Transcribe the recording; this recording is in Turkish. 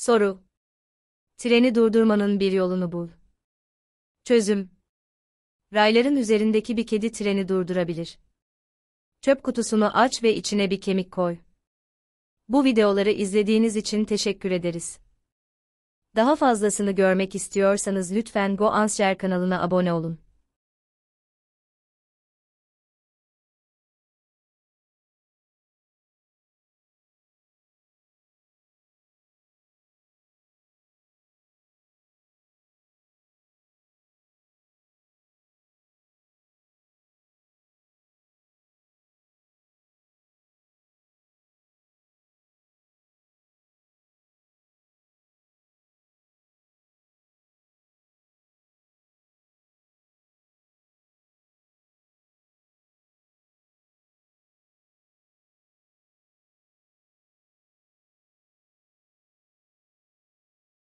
Soru. Treni durdurmanın bir yolunu bul. Çözüm. Rayların üzerindeki bir kedi treni durdurabilir. Çöp kutusunu aç ve içine bir kemik koy. Bu videoları izlediğiniz için teşekkür ederiz. Daha fazlasını görmek istiyorsanız lütfen Go Answer kanalına abone olun.